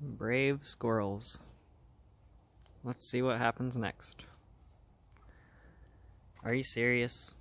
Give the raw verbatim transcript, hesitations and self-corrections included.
Brave squirrels. Let's see what happens next. Are you serious?